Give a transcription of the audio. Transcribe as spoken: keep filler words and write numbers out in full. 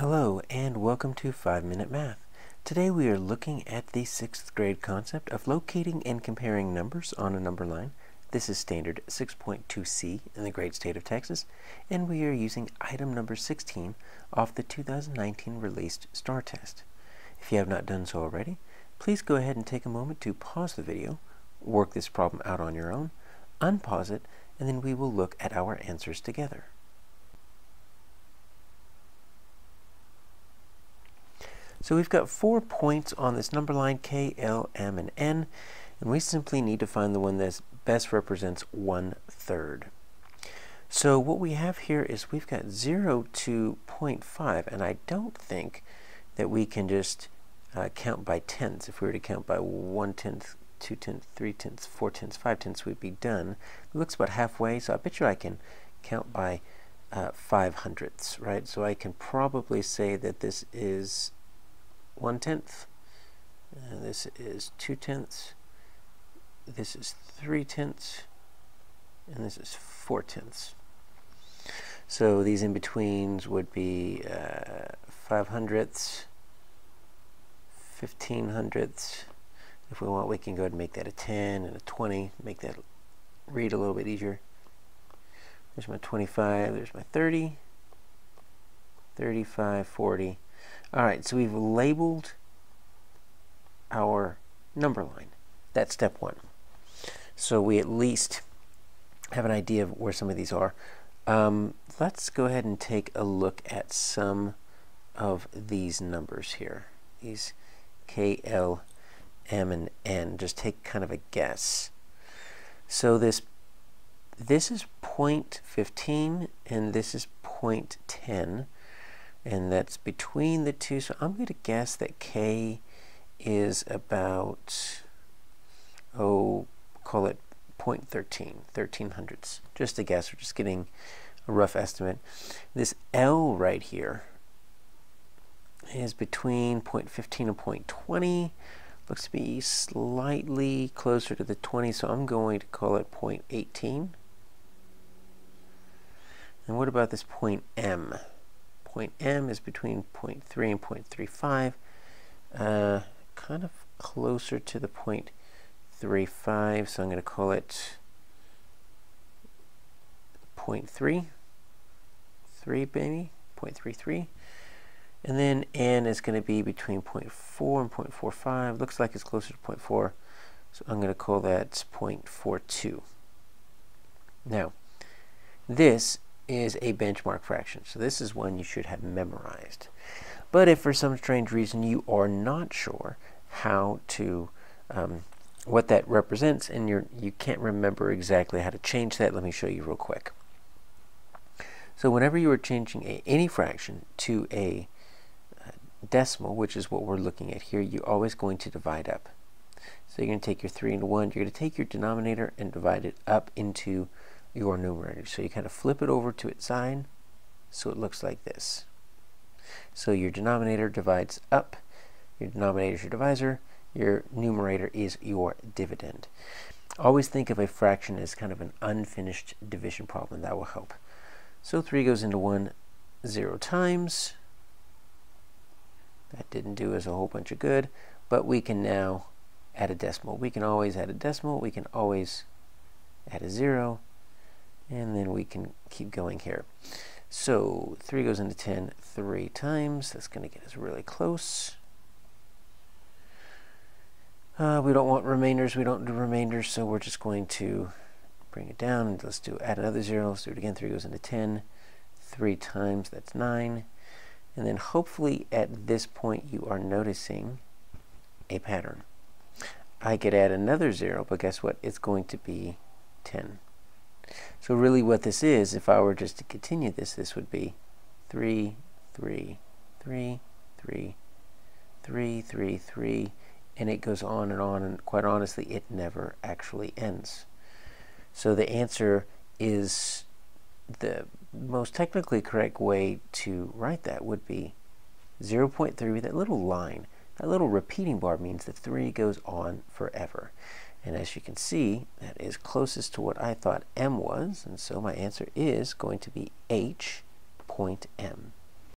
Hello and welcome to five minute math. Today we are looking at the sixth grade concept of locating and comparing numbers on a number line. This is standard six point two C in the great state of Texas, and we are using item number sixteen off the two thousand nineteen released STAAR test. If you have not done so already, please go ahead and take a moment to pause the video, work this problem out on your own, unpause it, and then we will look at our answers together. So we've got four points on this number line, K, L, M, and N, and we simply need to find the one that best represents one third. So what we have here is we've got zero to zero point five, and I don't think that we can just uh, count by tenths. If we were to count by one tenth, two tenths, three tenths, four tenths, five tenths, we'd be done. It looks about halfway, so I bet you I can count by uh, five hundredths, right? So I can probably say that this is one tenth, uh, this is two tenths, this is three tenths, and this is four tenths. So these in betweens would be uh, five hundredths, fifteen hundredths. If we want, we can go ahead and make that a ten and a twenty, make that read a little bit easier. There's my twenty-five, there's my thirty, thirty-five, forty. Alright, so we've labeled our number line. That's step one. So we at least have an idea of where some of these are. Um, let's go ahead and take a look at some of these numbers here. These K, L, M, and N. Just take kind of a guess. So this this is zero point one five and this is zero point one zero. And that's between the two, so I'm going to guess that K is about, oh, call it zero point one three, thirteen hundredths. Just a guess, we're just getting a rough estimate. This L right here is between zero point one five and zero point two zero. Looks to be slightly closer to the twenty, so I'm going to call it zero point one eight. And what about this point M? Point M is between zero point three and zero point three five, uh, kind of closer to the zero point three five, so I'm going to call it zero point three, three maybe, zero point three three, and then N is going to be between zero point four and zero point four five, looks like it's closer to zero point four, so I'm going to call that zero point four two. Now, this is a benchmark fraction, so this is one you should have memorized. But if for some strange reason you are not sure how to um, what that represents and you're you can't remember exactly how to change that, let me show you real quick. So whenever you are changing a, any fraction to a uh, decimal, which is what we're looking at here, you're always going to divide up. So you're going to take your three and one, you're going to take your denominator and divide it up into your numerator. So you kind of flip it over to its sign so it looks like this. So your denominator divides up, your denominator is your divisor, your numerator is your dividend. Always think of a fraction as kind of an unfinished division problem. That will help. So three goes into one zero times. That didn't do us a whole bunch of good, but we can now add a decimal. We can always add a decimal, we can always add a zero, and then we can keep going here. So three goes into ten three times. That's going to get us really close. Uh, we don't want remainders. We don't do remainders, so we're just going to bring it down. Let's do add another zero. Let's do it again. three goes into ten three times. That's nine. And then hopefully at this point you are noticing a pattern. I could add another zero, but guess what? It's going to be ten. So really what this is, if I were just to continue this, this would be three, three, three, three, three, three, three, and it goes on and on, and quite honestly, it never actually ends. So the answer is, the most technically correct way to write that would be zero point three with that little line. That little repeating bar means the three goes on forever. And as you can see, that is closest to what I thought M was, and so my answer is going to be H point M.